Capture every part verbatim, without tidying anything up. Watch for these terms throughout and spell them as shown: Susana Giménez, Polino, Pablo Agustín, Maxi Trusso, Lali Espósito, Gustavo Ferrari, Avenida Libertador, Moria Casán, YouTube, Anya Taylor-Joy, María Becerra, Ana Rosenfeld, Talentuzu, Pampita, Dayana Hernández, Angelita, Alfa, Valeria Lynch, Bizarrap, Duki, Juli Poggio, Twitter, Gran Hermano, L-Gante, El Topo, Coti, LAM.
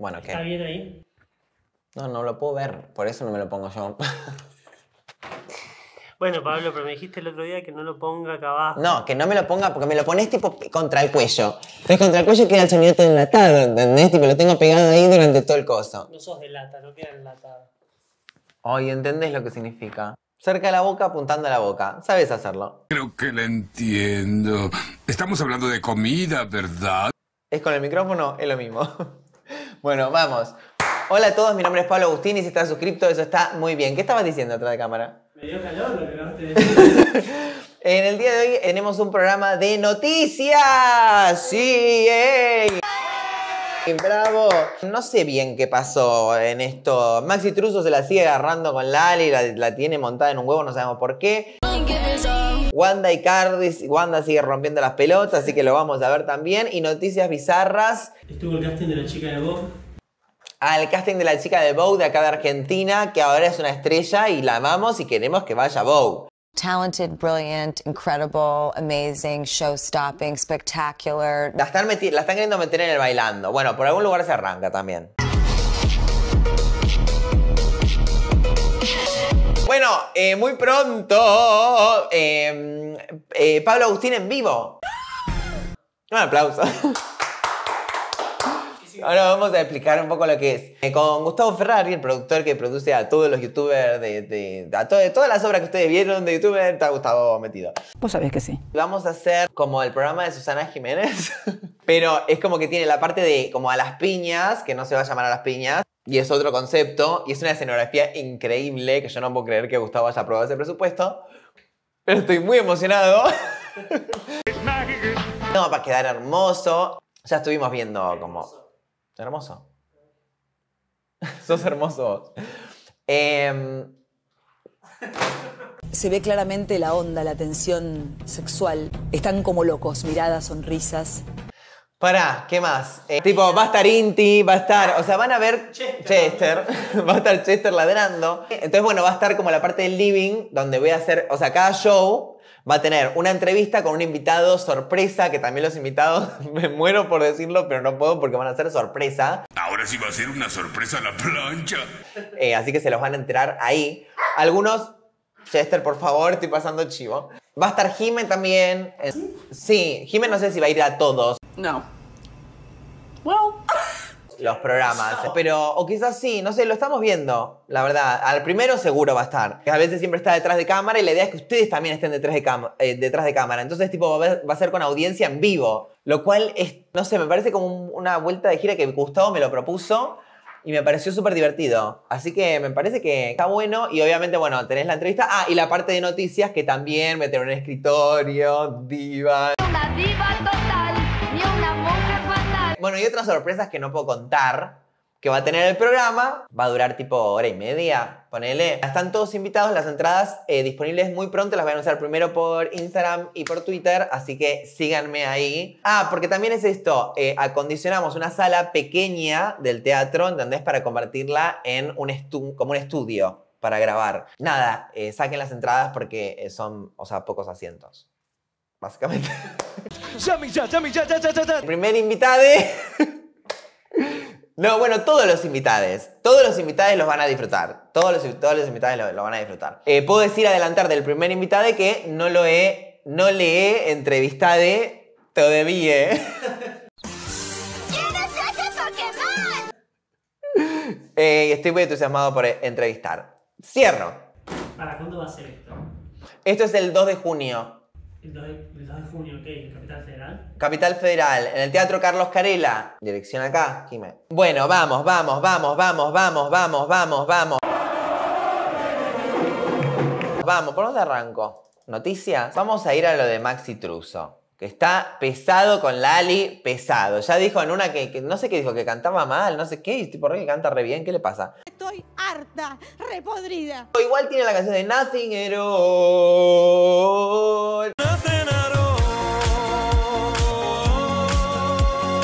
Bueno, ¿qué? ¿Está bien ahí? No, no lo puedo ver, por eso no me lo pongo yo. Bueno, Pablo, pero me dijiste el otro día que no lo ponga acá abajo. No, que no me lo ponga porque me lo pones tipo contra el cuello. Entonces contra el cuello queda el sonido todo enlatado, ¿entendés? Tipo, lo tengo pegado ahí durante todo el coso. No sos de lata, no queda enlatado. Ay, ¿entendés lo que significa? Cerca de la boca, apuntando a la boca. Sabes hacerlo. Creo que lo entiendo. Estamos hablando de comida, ¿verdad? Es con el micrófono, es lo mismo. Bueno, vamos. Hola a todos, mi nombre es Pablo Agustín y si estás suscripto, eso está muy bien. ¿Qué estabas diciendo atrás de cámara? Me dio calor, lo que no te decía. En el día de hoy tenemos un programa de noticias. ¡Sí! ¡Ey! ¡Bravo! No sé bien qué pasó en esto. Maxi Trusso se la sigue agarrando con Lali, la, la tiene montada en un huevo, no sabemos por qué. Wanda Icardi, Wanda sigue rompiendo las pelotas, así que lo vamos a ver también. Y noticias bizarras. Estuvo el casting de la chica de Vogue. Al casting de la chica de Vogue de acá de Argentina, que ahora es una estrella y la amamos y queremos que vaya a Vogue. Talented, brilliant, incredible, amazing, show-stopping, spectacular. La están, meti la están queriendo meter en el bailando. Bueno, por algún lugar se arranca también. Bueno, eh, muy pronto, eh, eh, Pablo Agustín en vivo. Un aplauso. Ahora vamos a explicar un poco lo que es. Eh, con Gustavo Ferrari, el productor que produce a todos los youtubers, de, de, de, a to de todas las obras que ustedes vieron de youtubers, está Gustavo metido. Vos sabés que sí. Vamos a hacer como el programa de Susana Giménez, pero es como que tiene la parte de como a las piñas, que no se va a llamar a las piñas, y es otro concepto, y es una escenografía increíble, que yo no puedo creer que Gustavo haya aprobado ese presupuesto, pero estoy muy emocionado. No, va a quedar hermoso. Ya estuvimos viendo como... Hermoso. Sos hermoso. Eh... Se ve claramente la onda, la tensión sexual. Están como locos, miradas, sonrisas. Pará, ¿qué más? Eh, tipo, va a estar Inti, va a estar... O sea, van a ver Chester. Chester. Va a estar Chester ladrando. Entonces, bueno, va a estar como la parte del living, donde voy a hacer... O sea, cada show va a tener una entrevista con un invitado sorpresa, que también los invitados, me muero por decirlo, pero no puedo porque van a ser sorpresa. Ahora sí va a ser una sorpresa a la plancha. Eh, así que se los van a enterar ahí. Algunos, Chester, por favor, estoy pasando chivo. Va a estar Jime también. Sí, Jime no sé si va a ir a todos. No. Well. Los programas, pero, o quizás sí, no sé, lo estamos viendo, la verdad. Al primero seguro va a estar. A veces siempre está detrás de cámara y la idea es que ustedes también estén detrás de, eh, detrás de cámara. Entonces, tipo, va a ser con audiencia en vivo, lo cual, es, no sé, me parece como un, una vuelta de gira que Gustavo me lo propuso y me pareció súper divertido. Así que me parece que está bueno y obviamente, bueno, tenés la entrevista. Ah, y la parte de noticias que también me tengo en el escritorio, diva. Una diva total, ni una mujer fatal. Bueno, y otras sorpresas que no puedo contar, que va a tener el programa. Va a durar tipo hora y media, ponele. Están todos invitados, las entradas eh, disponibles muy pronto. Las voy a anunciar primero por Instagram y por Twitter, así que síganme ahí. Ah, porque también es esto. Eh, acondicionamos una sala pequeña del teatro, ¿entendés? Para convertirla en un estu como un estudio para grabar. Nada, eh, saquen las entradas porque son, o sea, pocos asientos. Básicamente. El primer invitado. No, bueno, todos los invitados. Todos los invitados los van a disfrutar. Todos los, todos los invitados lo, lo van a disfrutar. Eh, puedo decir, adelantar del primer invitado que no lo he, no le he entrevistado todavía. eh, estoy muy entusiasmado por entrevistar. Cierro. ¿Para cuándo va a ser esto? Esto es el dos de junio. El dos de junio, ok, en Capital Federal. Capital Federal, en el Teatro Carlos Carella. Dirección acá, Jime. Bueno, vamos, vamos, vamos, vamos, vamos, vamos, vamos, vamos. Vamos, ¿por dónde arranco? Noticias. Vamos a ir a lo de Maxi Trusso, que está pesado con Lali, pesado. Ya dijo en una que, que no sé qué dijo, que cantaba mal, no sé qué, y tipo re que canta re bien, ¿qué le pasa? Estoy harta, repodrida. Igual tiene la canción de Nothing at All.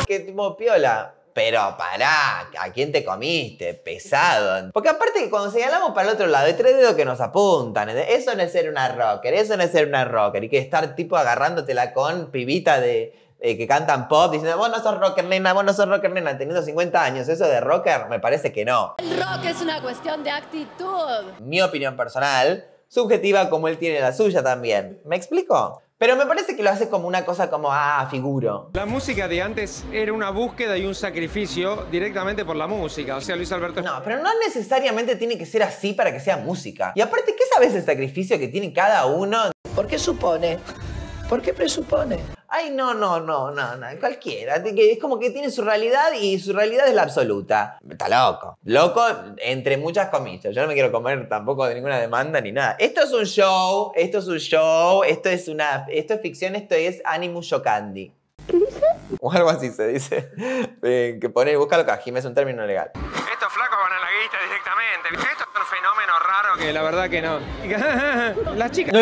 Que tipo piola, pero pará, ¿a quién te comiste? Pesado. Porque aparte que cuando señalamos para el otro lado hay tres dedos que nos apuntan. Eso no es ser una rocker, eso no es ser una rocker. Y que estar tipo agarrándotela con pibita de, eh, que cantan pop diciendo, vos no sos rocker, nena, vos no sos rocker, nena, teniendo cincuenta años. Eso de rocker me parece que no. El rock es una cuestión de actitud. Mi opinión personal, subjetiva como él tiene la suya también. ¿Me explico? Pero me parece que lo hace como una cosa como, ah, figuro. La música de antes era una búsqueda y un sacrificio directamente por la música. O sea, Luis Alberto... No, pero no necesariamente tiene que ser así para que sea música. Y aparte, ¿qué sabes el sacrificio que tiene cada uno? ¿Por qué supone? ¿Por qué presupone? Ay, no, no, no, no, no, cualquiera. Es como que tiene su realidad y su realidad es la absoluta. Está loco. Loco entre muchas comillas. Yo no me quiero comer tampoco de ninguna demanda ni nada. Esto es un show, esto es un show, esto es una... Esto es ficción, esto es Animus Shocandi. ¿Qué dice? O algo así se dice. eh, que pone, búscalo acá, Jime, es un término legal. Estos flacos van a la guita directamente. Esto es un fenómeno raro que la verdad que no. Las chicas...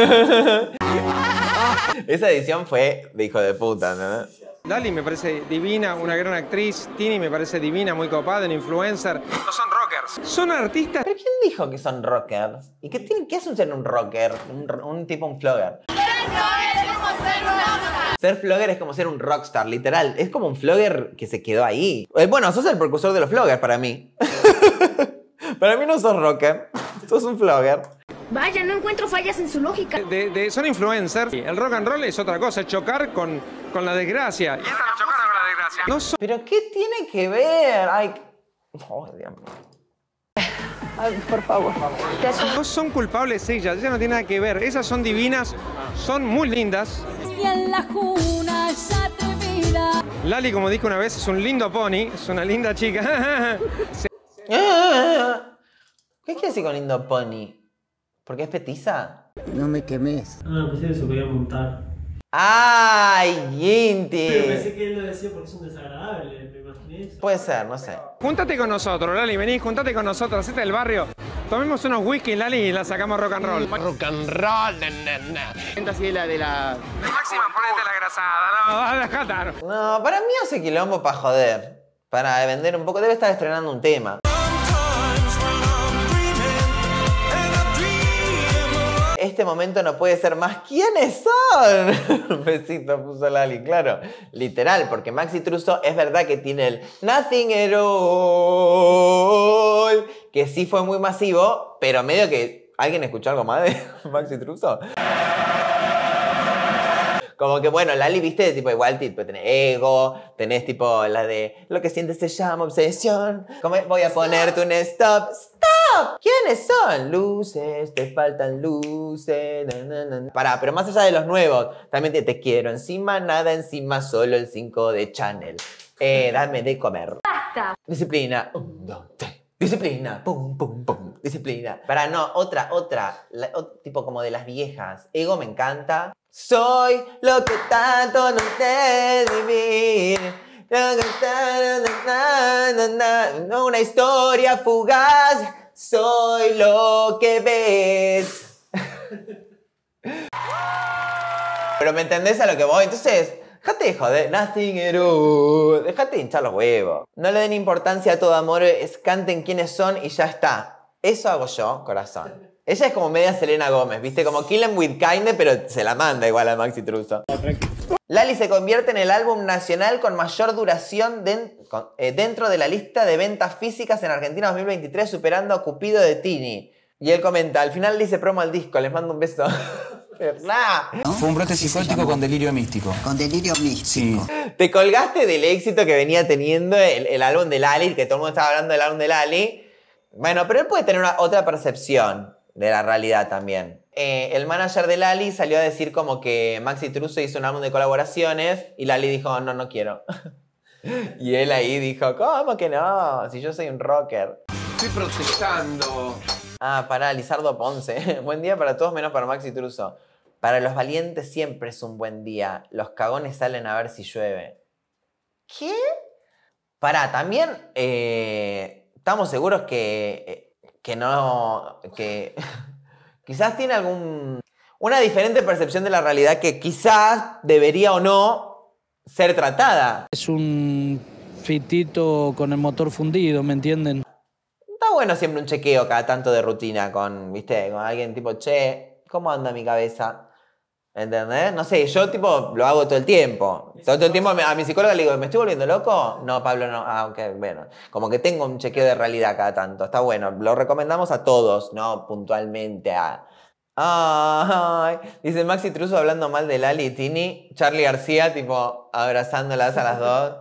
Esa edición fue de hijo de puta, ¿no? Lali me parece divina, una gran actriz. Tini me parece divina, muy copada, un influencer. No son rockers. Son artistas. ¿Pero quién dijo que son rockers? ¿Y qué, tienen, qué hacen ser un rocker? Un, un tipo, un flogger. Ser flogger es como ser rockstar. Ser flogger es como ser un rockstar, literal. Es como un flogger que se quedó ahí. Bueno, sos el precursor de los floggers para mí. Para mí no sos rocker, sos un flogger. Vaya, no encuentro fallas en su lógica. De, de, son influencers. El rock and roll es otra cosa, es chocar con, con la desgracia. Y esta no chocaron con la desgracia. No so ¿Pero qué tiene que ver? Ay, oh, Dios mío. Ay, por favor. No son culpables ellas, ellas no tienen nada que ver. Esas son divinas, son muy lindas. Y en la cuna es atrevida. Lali, como dijo una vez, es un lindo pony, es una linda chica. se, se... ¿Qué quiere decir con lindo pony? ¿Por qué es petiza? No me quemes. Ah, pensé que se podía montar. ¡Ay, gente! Pero pensé que él lo decía porque es un desagradable, me imaginé eso. Puede ser, no sé. Júntate con nosotros, Lali, vení, júntate con nosotros, hacete del barrio. Tomemos unos whisky, Lali, y la sacamos rock and roll. Rock and roll, nena. Gente así de la... de la... Máxima, ponete la grasada, no, vas a dejar. No, para mí hace quilombo para joder. Para vender un poco, debe estar estrenando un tema. Este momento no puede ser más. ¿Quiénes son? Besito puso Lali, claro. Literal, porque Maxi Trusso es verdad que tiene el Nothing at all, que sí fue muy masivo, pero medio que... ¿Alguien escuchó algo más de Maxi Trusso? Como que, bueno, Lali, viste, tipo, igual tipo, tenés ego, tenés tipo la de lo que sientes se llama obsesión. Como voy a ponerte un stop, stop. ¿Quiénes son? Luces, te faltan luces. Na, na, na. Pará, pero más allá de los nuevos, también te, te quiero encima, nada encima, solo el cinco de Chanel. Eh, dame de comer. Basta. Disciplina. Un, dos, tres. Disciplina, pum, pum, pum, disciplina. Para no, otra, otra, la, o, tipo como de las viejas. Ego me encanta. Soy lo que tanto no sé vivir. No, una historia fugaz. Soy lo que ves. Pero ¿me entendés a lo que voy? Entonces... Dejate de joder, nothing at all. Dejate de hinchar los huevos. No le den importancia a todo amor, es canten quiénes son y ya está. Eso hago yo, corazón. Ella es como media Selena Gómez, ¿viste? Como Kill 'Em With Kindness, pero se la manda igual a Maxi Trusso. Lali se convierte en el álbum nacional con mayor duración de, con, eh, dentro de la lista de ventas físicas en Argentina dos mil veintitrés, superando a Cupido de Tini. Y él comenta, al final dice promo al disco, les mando un beso. ¿No? Fue un brote psicótico con delirio místico. Con delirio místico. Sí. Te colgaste del éxito que venía teniendo el, el álbum de Lali, que todo el mundo estaba hablando del álbum de Lali. Bueno, pero él puede tener una, otra percepción de la realidad también. Eh, el manager de Lali salió a decir como que Maxi Trusso hizo un álbum de colaboraciones y Lali dijo, no, no quiero. Y él ahí dijo, ¿cómo que no? Si yo soy un rocker. Estoy protestando. Ah, para Lizardo Ponce. Buen día para todos menos para Maxi Trusso. Para los valientes siempre es un buen día. Los cagones salen a ver si llueve. ¿Qué? Pará, también eh, estamos seguros que, que no... que quizás tiene algún... una diferente percepción de la realidad que quizás debería o no ser tratada. Es un fitito con el motor fundido, ¿me entienden? Está bueno siempre un chequeo cada tanto de rutina con, ¿viste? Con alguien tipo, che, ¿cómo anda mi cabeza? ¿Entendés? No sé, yo tipo lo hago todo el tiempo. Todo el tiempo a mi psicóloga le digo, ¿me estoy volviendo loco? No, Pablo, no. Ah, ok, bueno. Como que tengo un chequeo de realidad cada tanto. Está bueno. Lo recomendamos a todos, ¿no? Puntualmente a... Ay. Dice Maxi Trusso hablando mal de Lali y Tini. Charlie García, tipo, abrazándolas a las dos.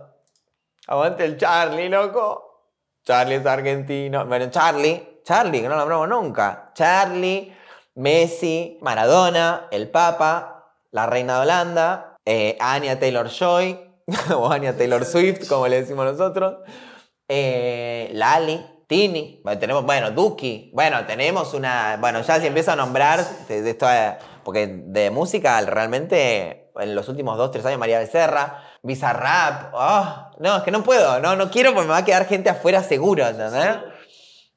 Aguante el Charlie, loco. Charlie es argentino. Bueno, Charlie. Charlie, que no lo hablamos nunca. Charlie... Messi, Maradona, el Papa, la Reina de Holanda, eh, Anya Taylor-Joy, o Anya Taylor Swift, como le decimos nosotros, eh, Lali, Tini, bueno, tenemos, bueno, Duki, bueno, tenemos una, bueno, ya se empieza a nombrar, de, de esto, porque de música realmente en los últimos dos, tres años, María Becerra, Bizarrap, oh, no, es que no puedo, no, no quiero porque me va a quedar gente afuera seguro, ¿entendés?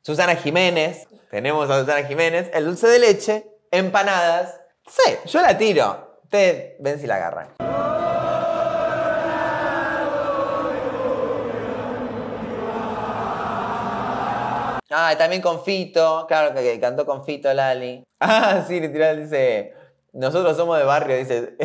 Susana Giménez. Tenemos a Susana Giménez, el dulce de leche, empanadas. Sí, yo la tiro. Ustedes ven si la agarran. Ah, y también con Fito. Claro que, que cantó con Fito Lali. Ah, sí, literal dice... Nosotros somos de barrio, dice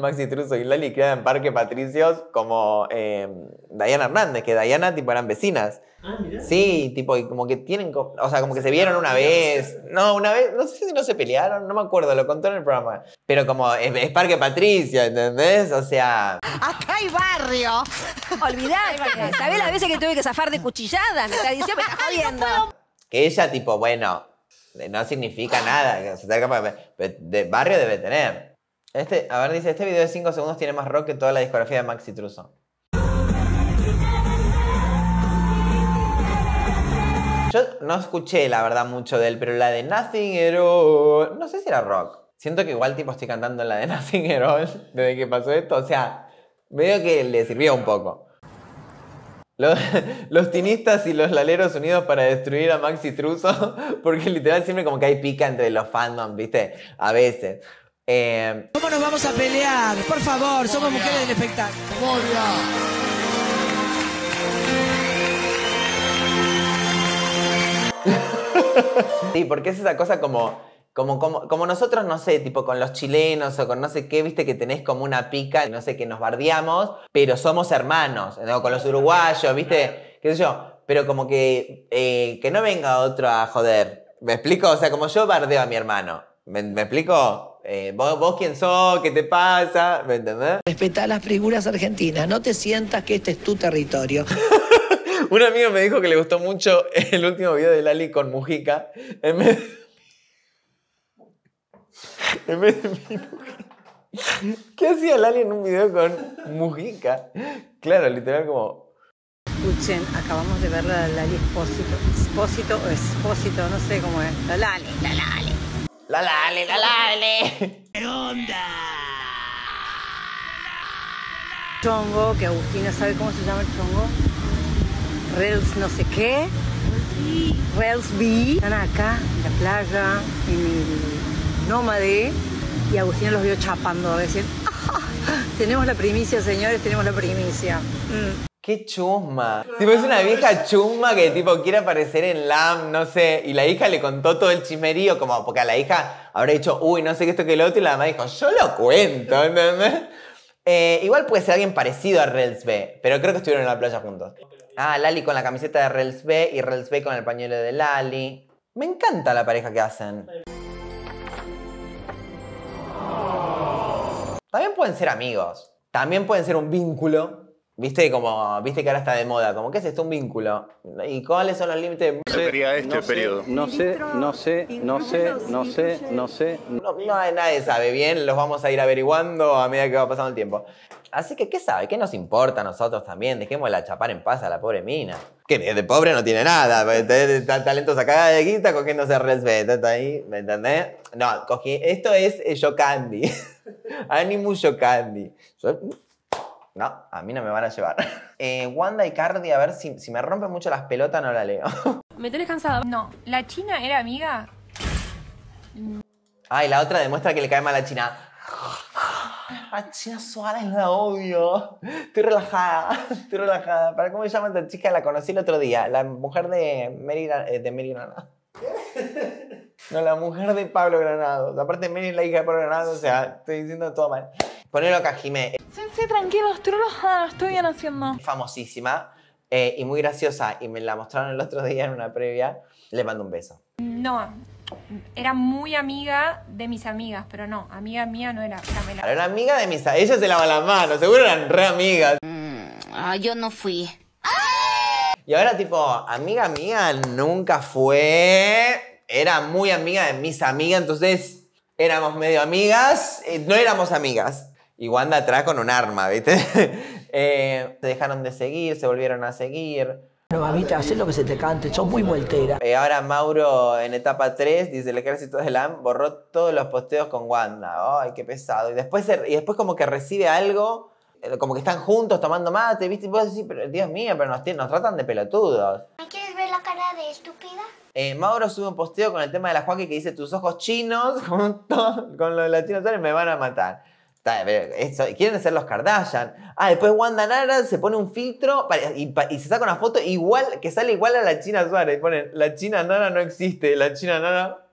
Maxi Trusso y Lali, creada en Parque Patricios, como eh, Dayana Hernández, que Dayana tipo eran vecinas. Ah, mirá. Sí, tipo, y como que tienen, o sea, como que se vieron una vez. No, una vez, no sé si no se pelearon, no me acuerdo, lo contó en el programa. Pero como es, es Parque Patricio, ¿entendés? O sea... Acá hay barrio. Olvidate, ¿sabés las veces que tuve que zafar de cuchilladas? Me está diciendo, me está jodiendo. Que ella tipo, bueno... No significa nada. Se acerca para... de barrio debe tener. Este, a ver, dice, este video de cinco segundos tiene más rock que toda la discografía de Maxi Trusso. Yo no escuché, la verdad, mucho de él, pero la de Nothing at All... No sé si era rock. Siento que igual tipo estoy cantando la de Nothing at All desde que pasó esto. O sea, medio que le sirvió un poco. Los, los tinistas y los laleros unidos para destruir a Maxi Trusso, porque literal siempre como que hay pica entre los fandoms, ¿viste? A veces. Eh... ¿Cómo nos vamos a pelear? Por favor, Moria. Somos mujeres del espectáculo. Moria. Sí, porque es esa cosa como, como, como, como nosotros, no sé, tipo con los chilenos o con no sé qué, viste que tenés como una pica, no sé, que nos bardeamos, pero somos hermanos, ¿no? Con los uruguayos, viste, qué sé yo, pero como que, eh, que no venga otro a joder, ¿me explico? O sea, como yo bardeo a mi hermano, ¿me, me explico? Eh, ¿vos, ¿Vos quién sos? ¿Qué te pasa? ¿Me entendés? Respetá las figuras argentinas, no te sientas que este es tu territorio. Un amigo me dijo que le gustó mucho el último video de Lali con Mujica, en vez de... En vez de mi Mujica. ¿Qué hacía Lali en un video con Mujica? Claro, literal como... Escuchen, acabamos de ver la Lali Espósito. Espósito o Espósito, no sé cómo es. La Lali, la Lali. La Lali, la Lali. ¿Qué onda? Chongo, que Agustina sabe cómo se llama el chongo. Rels no sé qué. Rels B. Están acá, en la playa, en el... nómade, y Agustín los vio chapando recién. ¡Ah! Tenemos la primicia, señores, tenemos la primicia. Mm. ¡Qué chusma! Tipo, es una vieja chusma que tipo quiere aparecer en LAM, no sé, y la hija le contó todo el chismerío, como porque a la hija habrá dicho, uy, no sé qué esto que lo otro, y la mamá dijo, yo lo cuento, ¿entendés? Eh, igual puede ser alguien parecido a Rels B, pero creo que estuvieron en la playa juntos. Ah, Lali con la camiseta de Rels B y Rels B con el pañuelo de Lali. Me encanta la pareja que hacen. También pueden ser amigos, también pueden ser un vínculo, viste, como, viste que ahora está de moda, como que es esto un vínculo, y cuáles son los límites. No sé, este no periodo. Sé, no sé, no sé, no sé, no sé, no sé. No, no, nadie sabe bien, los vamos a ir averiguando a medida que va pasando el tiempo. Así que, ¿qué sabe? ¿Qué nos importa a nosotros también? Dejémosla chapar en paz a la pobre mina. Que de pobre no tiene nada, talento sacada de guita cogiéndose Rels B, está ahí, ¿me entendés? No, cogí, esto es yo candy. Animus yo candy. Yo, no, a mí no me van a llevar. Eh, Wanda Icardi, a ver si, si me rompen mucho las pelotas no la leo. ¿Me tenés cansada? No, ¿la China era amiga? Ay, la otra demuestra que le cae mal a la China. A China Suárez la odio. Estoy relajada, estoy relajada. ¿Para cómo se llama esta chica? La conocí el otro día. La mujer de Mary, de Mary Nana. No, la mujer de Pablo Granados. Aparte, Mary es la hija de Pablo Granados, o sea, estoy diciendo todo mal. Ponelo acá, Jime. Sí, sí, tranquilos, tú no los hagas, estoy bien haciendo. Famosísima eh, y muy graciosa, y me la mostraron el otro día en una previa. Le mando un beso. No, era muy amiga de mis amigas, pero no, amiga mía no era. Camela. Era amiga de mis amigas, ellas se lavan las manos, seguro eran re amigas. Mm, ah, yo no fui. Y ahora, tipo, amiga mía nunca fue... Era muy amiga de mis amigas, entonces éramos medio amigas, eh, no éramos amigas. Y Wanda atrás con un arma, ¿viste? eh, se dejaron de seguir, se volvieron a seguir. Bueno, mamita, haz lo que se te cante, sos muy vueltera. Eh, ahora Mauro, en etapa tres, dice, el ejército de LAM borró todos los posteos con Wanda. Ay, qué pesado. Y después, se, y después como que recibe algo, como que están juntos tomando mate, ¿viste? Y vos decís, pero, Dios mío, pero nos, nos tratan de pelotudos. ¿Me quieres ver la cara de estúpida? Eh, Mauro sube un posteo con el tema de la Joaquín que dice tus ojos chinos con, todo, con los latinos me van a matar. Eso, quieren ser los Kardashian. Ah, después Wanda Nara se pone un filtro para, y, y se saca una foto igual que sale igual a la China Suárez. Y ponen, la China Nara no existe, la China Nara...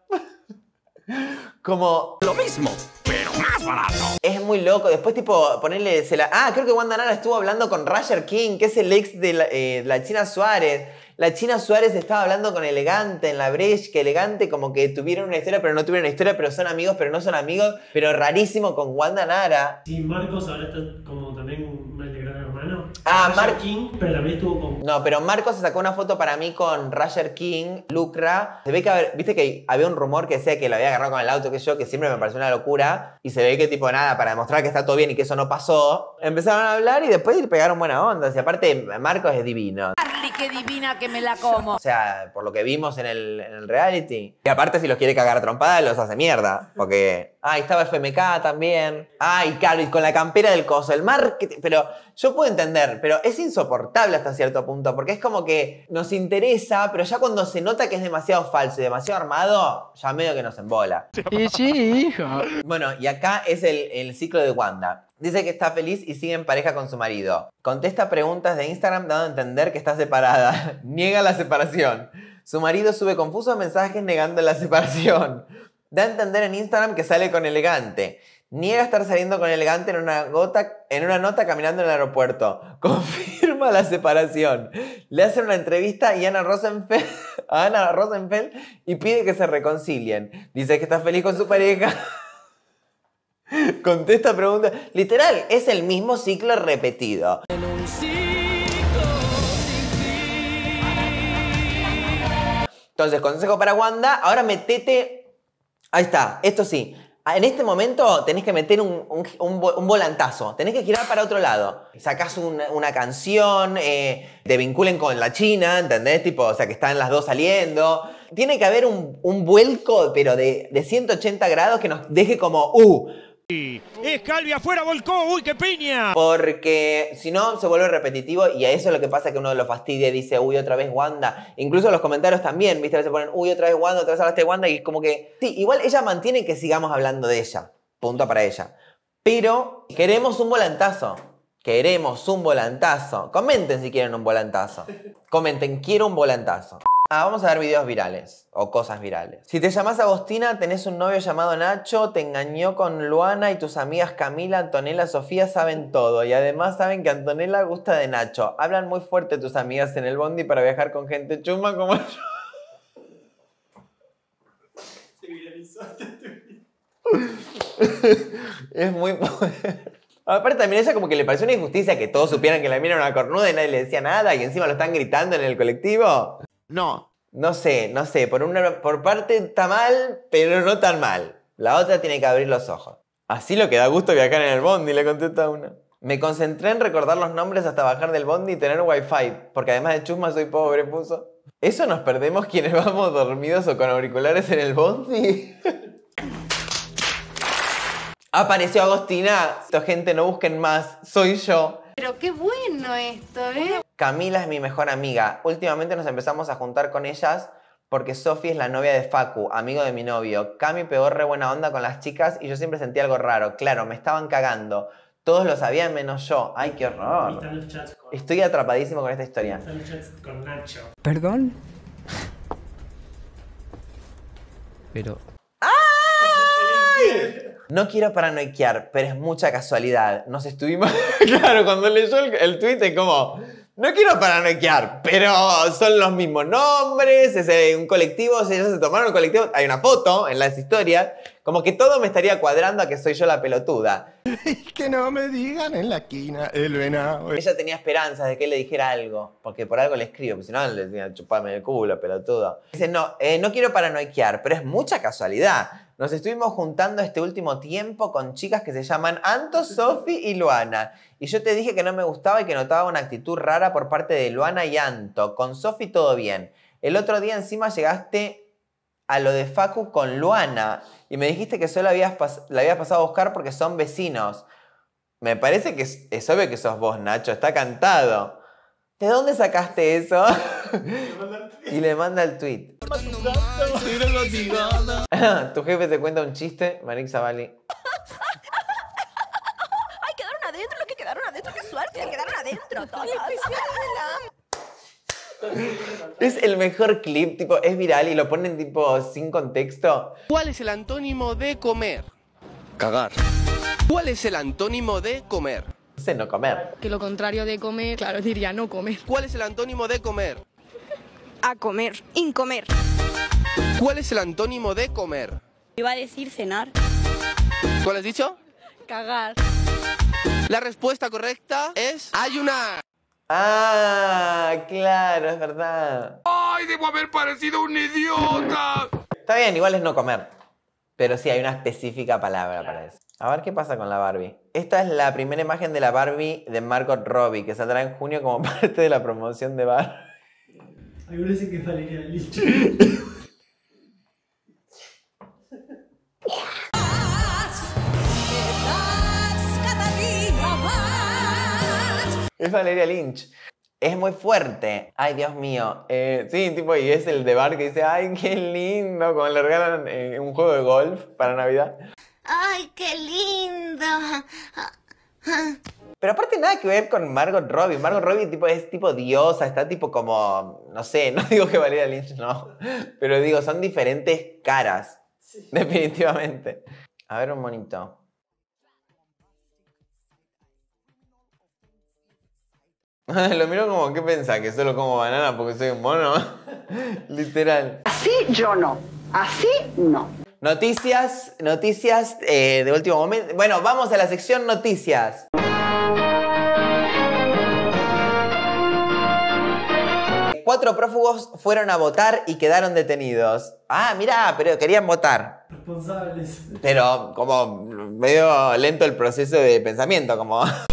Como... Lo mismo, pero más barato. Es muy loco. Después, tipo, ponerle... Se la... Ah, creo que Wanda Nara estuvo hablando con Roger King, que es el ex de la, eh, la China Suárez. La China Suárez estaba hablando con L-Gante en la Breche, que L-Gante como que tuvieron una historia, pero no tuvieron una historia, pero son amigos, pero no son amigos, pero rarísimo con Wanda Nara. Sí, Marcos ahora está como también un Gran Hermano. Ah, Marcos King, pero también estuvo con... No, pero Marcos se sacó una foto para mí con Roger King, Lucra. Se ve que, a ver, viste que había un rumor que decía que lo había agarrado con el auto, que yo, que siempre me pareció una locura, y se ve que tipo nada, para demostrar que está todo bien y que eso no pasó, empezaron a hablar y después le pegaron buena onda. Y aparte, Marcos es divino. Charlie, qué divina que... Que me la como. O sea, por lo que vimos en el, en el reality. Y aparte, si los quiere cagar a trompada, los hace mierda. Porque... Ah, estaba F M K también. Ah, y claro, y con la campera del coso, el marketing. Pero yo puedo entender, pero es insoportable hasta cierto punto. Porque es como que nos interesa, pero ya cuando se nota que es demasiado falso y demasiado armado, ya medio que nos embola. Y sí, hijo. Bueno, y acá es el, el ciclo de Wanda. Dice que está feliz y sigue en pareja con su marido. Contesta preguntas de Instagram dando a entender que está separada. Niega la separación. Su marido sube confusos mensajes negando la separación. Da a entender en Instagram que sale con L-Gante. Niega estar saliendo con L-Gante en una, gota, en una nota caminando en el aeropuerto. Confirma la separación. Le hacen una entrevista a Ana Rosenfeld, a Ana Rosenfeld y pide que se reconcilien. Dice que está feliz con su pareja. Contesta pregunta. Literal, es el mismo ciclo repetido. En un ciclo sin fin. Entonces, consejo para Wanda. Ahora metete... Ahí está, esto sí. En este momento tenés que meter un, un, un, un volantazo. Tenés que girar para otro lado. Sacás una, una canción, eh, te vinculen con la China, ¿entendés? Tipo, o sea, que están las dos saliendo. Tiene que haber un, un vuelco, pero de, de ciento ochenta grados que nos deje como... ¡Uh! ¡Es Calvi afuera, volcó! ¡Uy, qué piña! Porque si no, se vuelve repetitivo y a eso es lo que pasa, que uno lo fastidia y dice, uy, otra vez Wanda. Incluso los comentarios también, ¿viste? A veces ponen, uy, otra vez Wanda, otra vez hablaste de Wanda y como que... Sí, igual ella mantiene que sigamos hablando de ella. Punto para ella. Pero queremos un volantazo. Queremos un volantazo. Comenten si quieren un volantazo. Comenten, quiero un volantazo. Ah, vamos a ver videos virales o cosas virales. Si te llamás Agostina, tenés un novio llamado Nacho, te engañó con Luana y tus amigas Camila, Antonella, Sofía saben todo. Y además saben que Antonella gusta de Nacho. Hablan muy fuerte tus amigas en el bondi para viajar con gente chuma como yo. Se viralizaste tu vida. Es muy poder. Aparte también ella como que le pareció una injusticia que todos supieran que la mina era una cornuda y nadie le decía nada y encima lo están gritando en el colectivo. No. No sé, no sé. Por, una, por parte está mal, pero no tan mal. La otra tiene que abrir los ojos. Así lo que da gusto viajar en el bondi, le contesta una. Me concentré en recordar los nombres hasta bajar del bondi y tener wifi, porque además de chusma soy pobre, puso. ¿Eso nos perdemos quienes vamos dormidos o con auriculares en el bondi? Apareció Agostina. Esta gente no busquen más, soy yo. Pero qué bueno esto, ¿eh? Camila es mi mejor amiga. Últimamente nos empezamos a juntar con ellas porque Sofi es la novia de Facu, amigo de mi novio. Cami pegó re buena onda con las chicas y yo siempre sentí algo raro. Claro, me estaban cagando. Todos lo sabían menos yo. ¡Ay, qué horror! Estoy atrapadísimo con esta historia. Con Nacho. ¿Perdón? pero... ¡Ay! No quiero paranoiquear, pero es mucha casualidad. Nos estuvimos... Claro, cuando leyó el, el tweet es como... No quiero paranoiquear, pero son los mismos nombres, es un colectivo, ellos se tomaron un colectivo, hay una foto en las historias, como que todo me estaría cuadrando a que soy yo la pelotuda. Es que no me digan en la esquina el venado. Ella tenía esperanzas de que él le dijera algo, porque por algo le escribo, porque si no le decían chupame el culo, pelotudo. Dice, no, eh, no quiero paranoiquear, pero es mucha casualidad. Nos estuvimos juntando este último tiempo con chicas que se llaman Anto, Sofi y Luana. Y yo te dije que no me gustaba y que notaba una actitud rara por parte de Luana y Anto. Con Sofi todo bien. El otro día encima llegaste a lo de Facu con Luana y me dijiste que solo habías la habías pasado a buscar porque son vecinos. Me parece que es, es obvio que sos vos, Nacho. Está cantado. ¿De dónde sacaste eso? Y le manda el tweet. Tu jefe te cuenta un chiste, Marix Zavali. Ay, quedaron adentro, lo que quedaron adentro, qué suerte, quedaron adentro todas. Es el mejor clip, tipo, es viral y lo ponen tipo sin contexto. ¿Cuál es el antónimo de comer? Cagar. ¿Cuál es el antónimo de comer? Es no comer. Que lo contrario de comer, claro, diría no comer. ¿Cuál es el antónimo de comer? A comer, incomer. ¿Cuál es el antónimo de comer? Iba a decir cenar. ¿Cuál has dicho? Cagar. La respuesta correcta es ayunar. Ah, claro, es verdad. ¡Ay, debo haber parecido un idiota! Está bien, igual es no comer. Pero sí, hay una específica palabra para eso. A ver qué pasa con la Barbie. Esta es la primera imagen de la Barbie de Margot Robbie, que saldrá en junio como parte de la promoción de Barbie. A mí me parece que es Valeria Lynch. Es Valeria Lynch. Es muy fuerte. Ay, Dios mío. Eh, sí, tipo, y es el de Bar que dice, ay, qué lindo, como le regalan eh, un juego de golf para Navidad. Ay, qué lindo. Pero aparte nada que ver con Margot Robbie. Margot Robbie tipo, es tipo diosa, está tipo como, no sé, no digo que Valeria Lynch, no. Pero digo, son diferentes caras, sí. Definitivamente. A ver un monito. Lo miro como, ¿qué pensás? ¿Que solo como banana porque soy un mono? Literal. Así yo no, así no. Noticias, noticias eh, de último momento. Bueno, vamos a la sección noticias. Cuatro prófugos fueron a votar y quedaron detenidos. Ah, mirá, pero querían votar. Responsables. Pero como medio lento el proceso de pensamiento, como... ¡Hablan,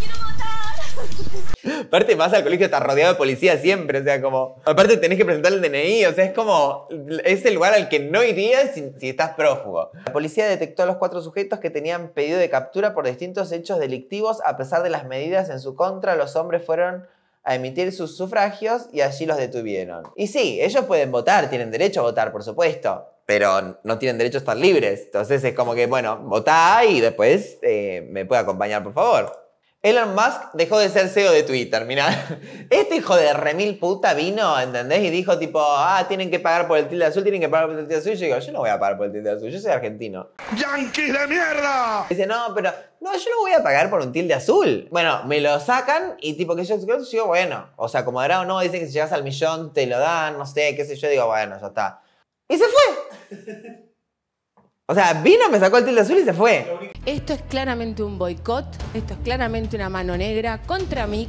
quiero votar! Aparte vas al colegio, estás rodeado de policías siempre, o sea, como... Aparte tenés que presentar el D N I, o sea, es como... Es el lugar al que no irías si, si estás prófugo. La policía detectó a los cuatro sujetos que tenían pedido de captura por distintos hechos delictivos. A pesar de las medidas en su contra, los hombres fueron... a emitir sus sufragios y allí los detuvieron. Y sí, ellos pueden votar, tienen derecho a votar, por supuesto, pero no tienen derecho a estar libres. Entonces es como que, bueno, votá y después eh, me puede acompañar, por favor. Elon Musk dejó de ser C E O de Twitter, mirá. Este hijo de remil puta vino, ¿entendés? Y dijo tipo, ah, tienen que pagar por el tilde azul, tienen que pagar por el tilde azul. Y yo digo, yo no voy a pagar por el tilde azul, yo soy argentino. ¡Yankees de mierda! Dice, no, pero, no, yo no voy a pagar por un tilde azul. Bueno, me lo sacan y tipo que yo digo, bueno, o sea, como dará o no, dicen que si llegas al millón te lo dan, no sé, qué sé yo. Digo, bueno, ya está. Y se fue. O sea, vino, me sacó el tilde azul y se fue. Esto es claramente un boicot, esto es claramente una mano negra contra mí.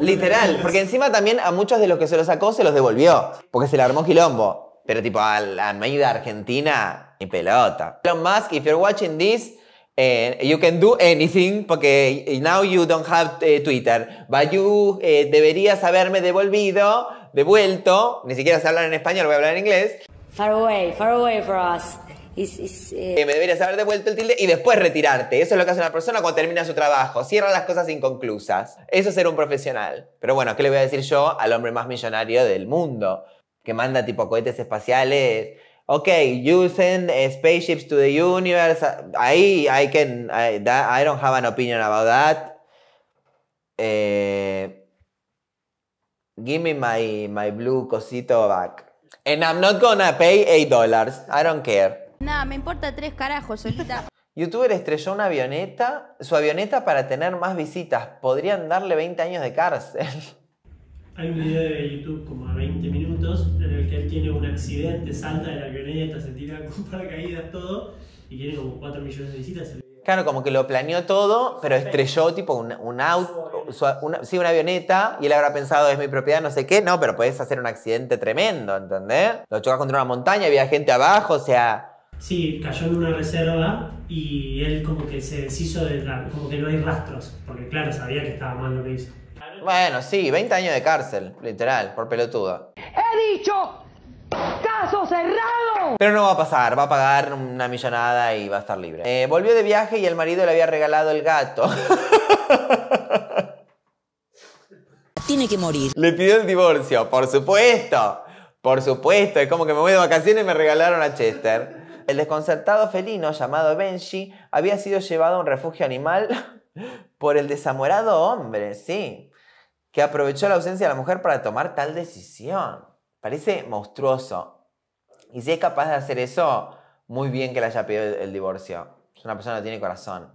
Literal, porque encima también a muchos de los que se los sacó se los devolvió, porque se le armó quilombo. Pero tipo, a la medida argentina, ni pelota. Elon Musk, if you're watching this, eh, you can do anything, porque now you don't have eh, Twitter. But you eh, deberías haberme devolvido, devuelto, ni siquiera se hablan en español, voy a hablar en inglés. Far away, far away for us. Is, is, eh... Me deberías haber devuelto el tilde y después retirarte. Eso es lo que hace una persona cuando termina su trabajo. Cierra las cosas inconclusas. Eso es ser un profesional. Pero bueno, ¿qué le voy a decir yo al hombre más millonario del mundo? Que manda tipo cohetes espaciales. Ok, you send uh, spaceships to the universe. Ahí, I, I can... I, that, I don't have an opinion about that. Eh, give me my, my blue cosito back. And I'm not gonna pay eight dollars. I don't care. Nah, me importa tres carajos, solita. Youtuber estrelló una avioneta, su avioneta para tener más visitas. Podrían darle veinte años de cárcel. Hay un video de YouTube como a veinte minutos en el que él tiene un accidente, salta de la avioneta, se tira con paracaídas, todo, y tiene como cuatro millones de visitas. Claro, como que lo planeó todo, pero estrelló tipo un, un auto, su, una, sí, una avioneta, y él habrá pensado, es mi propiedad, no sé qué, no, pero podés hacer un accidente tremendo, ¿entendés? Lo chocas contra una montaña, había gente abajo, o sea... Sí, cayó en una reserva y él como que se deshizo de la, como que no hay rastros, porque claro, sabía que estaba mal lo que hizo. Bueno, sí, veinte años de cárcel, literal, por pelotuda. ¡He dicho! ¡Caso cerrado! Pero no va a pasar, va a pagar una millonada y va a estar libre. Eh, volvió de viaje y el marido le había regalado el gato. Tiene que morir. Le pidió el divorcio, por supuesto. Por supuesto, es como que me voy de vacaciones y me regalaron a Chester. El desconcertado felino llamado Benji había sido llevado a un refugio animal por el desamorado hombre, sí, que aprovechó la ausencia de la mujer para tomar tal decisión. Parece monstruoso. Y si es capaz de hacer eso, muy bien que le haya pedido el, el divorcio. Es una persona que tiene corazón.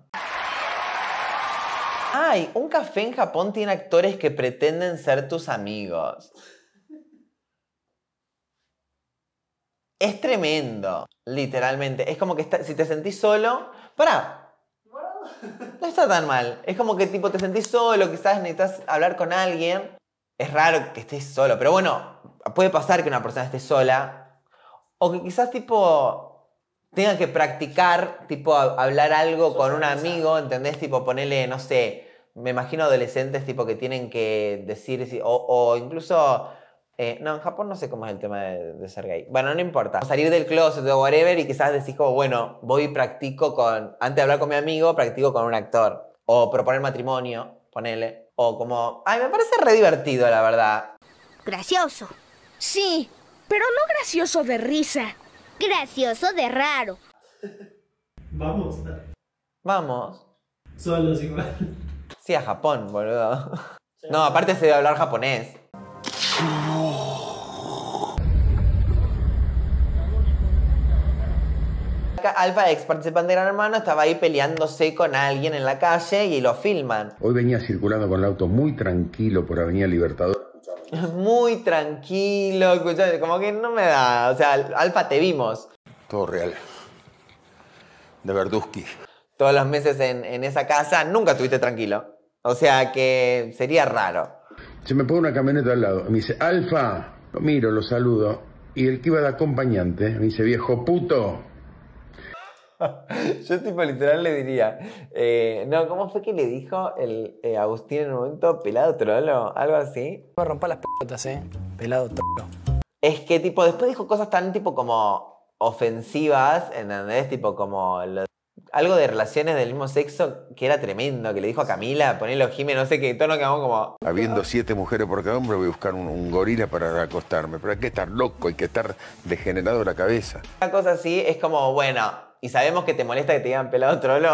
Ay, un café en Japón tiene actores que pretenden ser tus amigos. Es tremendo, literalmente. Es como que está, si te sentís solo... ¡Pará! No está tan mal. Es como que tipo te sentís solo, quizás necesitas hablar con alguien. Es raro que estés solo, pero bueno, puede pasar que una persona esté sola. O que quizás tipo tenga que practicar, tipo hablar algo con un amigo, ¿entendés? Tipo ponerle, no sé, me imagino adolescentes tipo que tienen que decir, o, o incluso... Eh, no, en Japón no sé cómo es el tema de, de ser gay. Bueno, no importa. Salir del closet o whatever y quizás decís como, bueno, voy y practico con... Antes de hablar con mi amigo, practico con un actor. O proponer matrimonio, ponele. O como... Ay, me parece re divertido, la verdad. Gracioso. Sí, pero no gracioso de risa. Gracioso de raro. Vamos. Vamos. Solos igual. Sí, a Japón, boludo. No, aparte se debe hablar japonés. Alfa, ex participante de Gran Hermano, estaba ahí peleándose con alguien en la calle y lo filman. Hoy venía circulando con el auto muy tranquilo por Avenida Libertador. Muy tranquilo, escuchame, como que no me da. O sea, Alfa, te vimos. Todo real. De Verduski. Todos los meses en, en esa casa nunca estuviste tranquilo. O sea que sería raro. Se me pone una camioneta al lado. Me dice, Alfa, lo miro, lo saludo. Y el que iba de acompañante me dice, viejo puto. Yo tipo literal le diría, eh, no, ¿cómo fue que le dijo el eh, Agustín en un momento? Pelado trolo, algo así. Me rompa las pelotas, eh. Pelado trolo. Es que tipo, después dijo cosas tan tipo como ofensivas, ¿entendés? Tipo como lo, algo de relaciones del mismo sexo que era tremendo, que le dijo a Camila, ponelo Jime, no sé qué tono, quedamos como... Habiendo siete mujeres por cada hombre voy a buscar un, un gorila para acostarme, pero hay que estar loco, hay que estar degenerado de la cabeza. Una cosa así es como, bueno... Y sabemos que te molesta que te digan pelado trolo.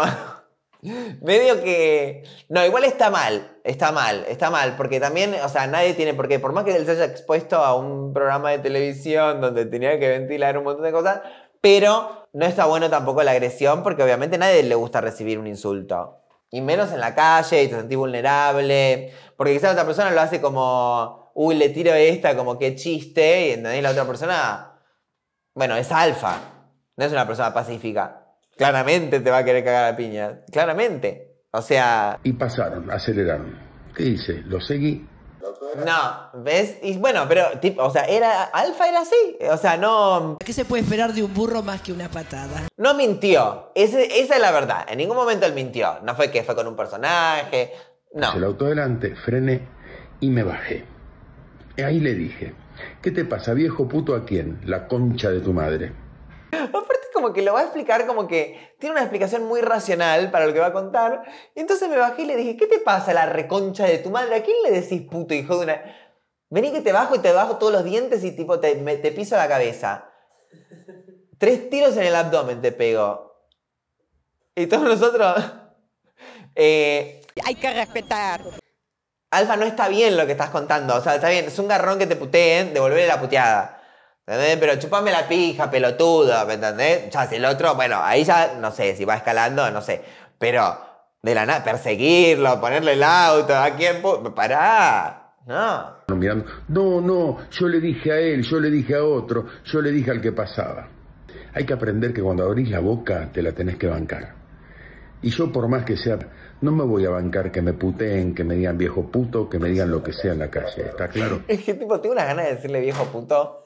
Medio que... No, igual está mal. Está mal, está mal. Porque también, o sea, nadie tiene... Porque por más que él se haya expuesto a un programa de televisión donde tenía que ventilar un montón de cosas, pero no está bueno tampoco la agresión porque obviamente a nadie le gusta recibir un insulto. Y menos en la calle, y te sentís vulnerable. Porque quizás otra persona lo hace como... Uy, le tiro esta, como qué chiste. Y ¿entendés? La otra persona... Bueno, es Alfa. No es una persona pacífica. Claramente te va a querer cagar a piña. Claramente. O sea... Y pasaron, aceleraron. ¿Qué hice? ¿Lo seguí? No, ¿ves? Y bueno, pero, tipo, o sea, era... Alfa era así. O sea, no... ¿Qué se puede esperar de un burro más que una patada? No mintió. Ese, esa es la verdad. En ningún momento él mintió. No fue que fue con un personaje. No. Puse el auto delante, frené y me bajé. Y ahí le dije, ¿qué te pasa, viejo puto, a quién? La concha de tu madre. Aparte como que lo va a explicar como que tiene una explicación muy racional para lo que va a contar. Y entonces me bajé y le dije, ¿qué te pasa la reconcha de tu madre? ¿A quién le decís puto hijo de una...? Vení que te bajo y te bajo todos los dientes y tipo te, me, te piso la cabeza. Tres tiros en el abdomen te pego. Y todos nosotros... eh, hay que respetar. Alfa, no está bien lo que estás contando. O sea, está bien, es un garrón que te puteen, devolverle la puteada. ¿Entendés? Pero chúpame la pija, pelotudo, ¿me entendés? Ya, si el otro, bueno, ahí ya, no sé, si va escalando, no sé. Pero, de la nada, perseguirlo, ponerle el auto, ¿a quién? ¡Pará! No. No, no, yo le dije a él, yo le dije a otro, yo le dije al que pasaba. Hay que aprender que cuando abrís la boca, te la tenés que bancar. Y yo, por más que sea, no me voy a bancar que me puteen, que me digan viejo puto, que me digan lo que sea en la calle, ¿está claro? Es que, tipo, tengo unas ganas de decirle viejo puto.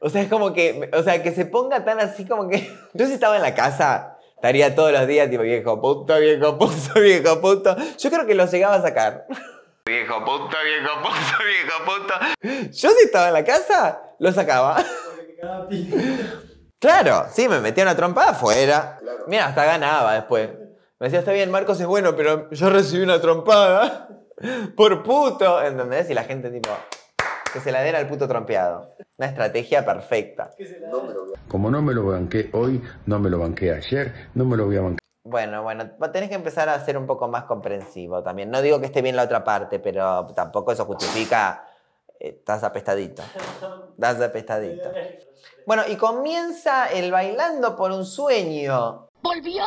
O sea, es como que, o sea, que se ponga tan así como que... Yo si estaba en la casa, estaría todos los días, tipo, viejo puto, viejo puto, viejo puto. Yo creo que lo llegaba a sacar. Viejo puto, viejo puto, viejo puto. Yo si estaba en la casa, lo sacaba. Claro, sí, me metía una trompada afuera. Mira, hasta ganaba después. Me decía, está bien, Marcos es bueno, pero yo recibí una trompada por puto, ¿entendés? Y la gente tipo, que se la den al puto trompeado. Una estrategia perfecta. Como no me lo banqué hoy, no me lo banqué ayer, no me lo voy a banquear. Bueno, bueno, tenés que empezar a ser un poco más comprensivo también. No digo que esté bien la otra parte, pero tampoco eso justifica... Estás apestadito. Estás apestadito. Bueno, y comienza el Bailando por un Sueño. ¡Volvió!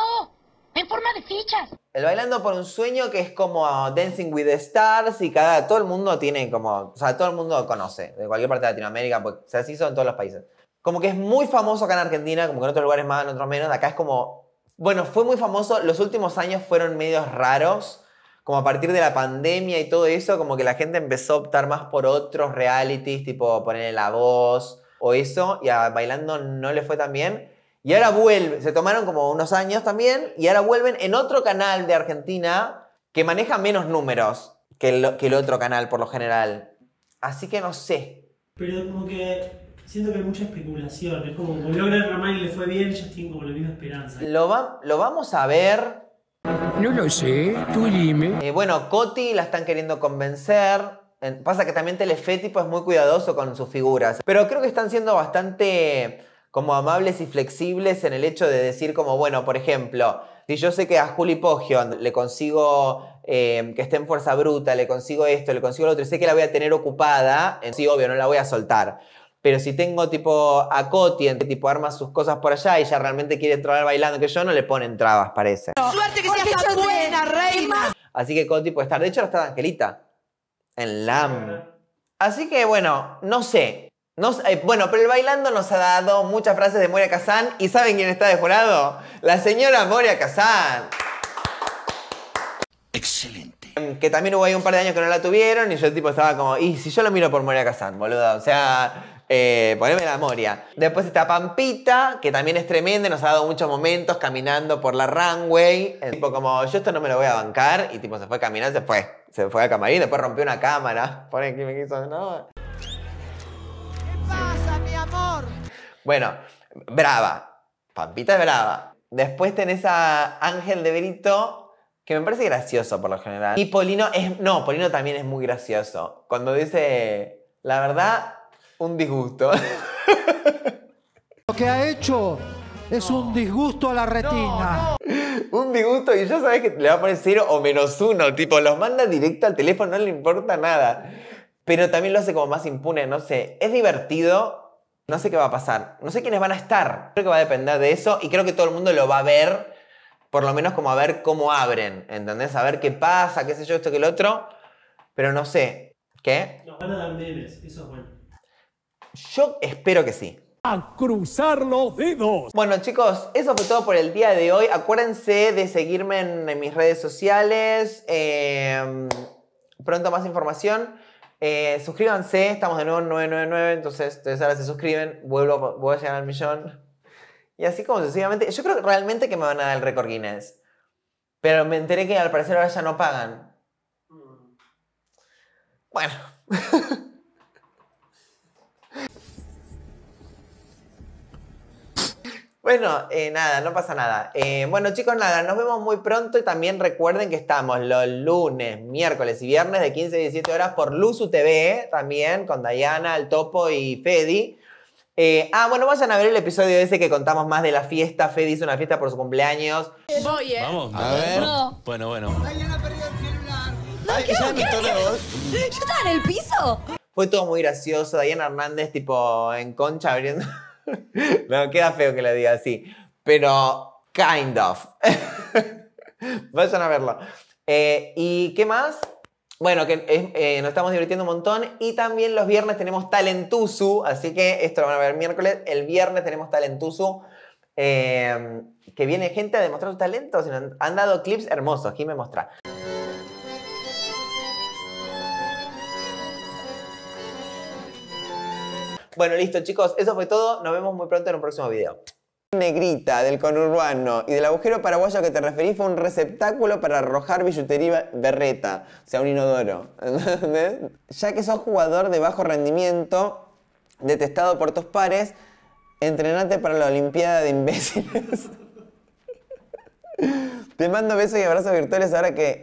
En forma de fichas. El Bailando por un Sueño, que es como Dancing with the Stars, y cada... Todo el mundo tiene como... O sea, todo el mundo conoce, de cualquier parte de Latinoamérica, porque se así son en todos los países. Como que es muy famoso acá en Argentina, como que en otros lugares más, en otros menos. Acá es como... Bueno, fue muy famoso. Los últimos años fueron medios raros. Como a partir de la pandemia y todo eso, como que la gente empezó a optar más por otros realities, tipo ponerle La Voz o eso, y a Bailando no le fue tan bien. Y ahora vuelven, se tomaron como unos años también, y ahora vuelven en otro canal de Argentina que maneja menos números que el, que el otro canal por lo general. Así que no sé. Pero como que siento que hay mucha especulación, es como, como logra Ramán y le fue bien, ya tienen como la misma esperanza. Lo, va, lo vamos a ver... No lo sé, tú dime. Eh, bueno, Coti la están queriendo convencer. Pasa que también Telefe tipo es muy cuidadoso con sus figuras. Pero creo que están siendo bastante... como amables y flexibles en el hecho de decir como, bueno, por ejemplo, si yo sé que a Juli Poggio le consigo eh, que esté en Fuerza Bruta, le consigo esto, le consigo lo otro, y sé que la voy a tener ocupada, sí, obvio, no la voy a soltar. Pero si tengo tipo a Coti, que tipo arma sus cosas por allá y ya realmente quiere entrar Bailando, que yo no le ponen trabas, parece. ¡Suerte que seas tan buena, reina! Así que Coti puede estar. De hecho, ahora está Angelita en L A M. Así que, bueno, no sé. Nos, eh, bueno, pero el Bailando nos ha dado muchas frases de Moria Casán. ¿Y saben quién está de jurado? La señora Moria Casán. Excelente. Que también hubo ahí un par de años que no la tuvieron y yo tipo estaba como, y si yo lo miro por Moria Casán, boluda, o sea, eh, poneme la Moria. Después está Pampita, que también es tremenda, nos ha dado muchos momentos caminando por la runway. El tipo como, yo esto no me lo voy a bancar, y tipo se fue a caminar, se fue. Se fue al camarín, después rompió una cámara. Por aquí me quiso, no... Amor. Bueno, brava. Pampita es brava. Después tenés a Ángel de Brito, que me parece gracioso por lo general. Y Polino es... No, Polino también es muy gracioso. Cuando dice, la verdad, un disgusto. Lo que ha hecho es no. Un disgusto a la retina. No, no. Un disgusto, y yo sabés que le va a poner cero o menos uno. Tipo, los manda directo al teléfono, no le importa nada. Pero también lo hace como más impune, no sé. Es divertido. No sé qué va a pasar. No sé quiénes van a estar. Creo que va a depender de eso. Y creo que todo el mundo lo va a ver. Por lo menos como a ver cómo abren. ¿Entendés? A ver qué pasa, qué sé yo, esto, que el otro. Pero no sé. ¿Qué? Nos van a dar memes. Eso es bueno. Yo espero que sí. A cruzar los dedos. Bueno, chicos, eso fue todo por el día de hoy. Acuérdense de seguirme en, en mis redes sociales. Eh, pronto más información. Eh, suscríbanse, estamos de nuevo en nueve nueve nueve, entonces ustedes ahora se suscriben, vuelvo, voy a llegar al millón. Y así como sucesivamente, yo creo que realmente que me van a dar el récord Guinness. Pero me enteré que al parecer ahora ya no pagan. Bueno. Bueno, eh, nada, no pasa nada. Eh, bueno, chicos, nada, nos vemos muy pronto. Y también recuerden que estamos los lunes, miércoles y viernes de quince a diecisiete horas por Luzu T V, también con Dayana, El Topo y Fedi. Eh, ah, bueno, vayan a ver el episodio ese que contamos más de la fiesta. Fedi hizo una fiesta por su cumpleaños. Voy, ¿eh? Vamos, a ver. No. Bueno, bueno. Dayana perdió el celular. No, ay, ¿qué, ¿qué, ¿qué, ¿qué? ¿Yo estaba en el piso? Fue todo muy gracioso. Dayana Hernández, tipo, en concha abriendo... No, queda feo que la diga así. Pero, kind of. Vayan a verlo. Eh, ¿Y qué más? Bueno, que eh, nos estamos divirtiendo un montón. Y también los viernes tenemos Talentuzu. Así que esto lo van a ver miércoles. El viernes tenemos Talentuzu. Eh, que viene gente a demostrar sus talentos. Han dado clips hermosos. Jime, mostrá. Bueno, listo, chicos. Eso fue todo. Nos vemos muy pronto en un próximo video. Negrita del conurbano y del agujero paraguayo que te referí fue un receptáculo para arrojar billutería berreta. O sea, un inodoro. ¿Entendés? Ya que sos jugador de bajo rendimiento, detestado por tus pares, entrenate para la Olimpiada de Imbéciles. Te mando besos y abrazos virtuales ahora que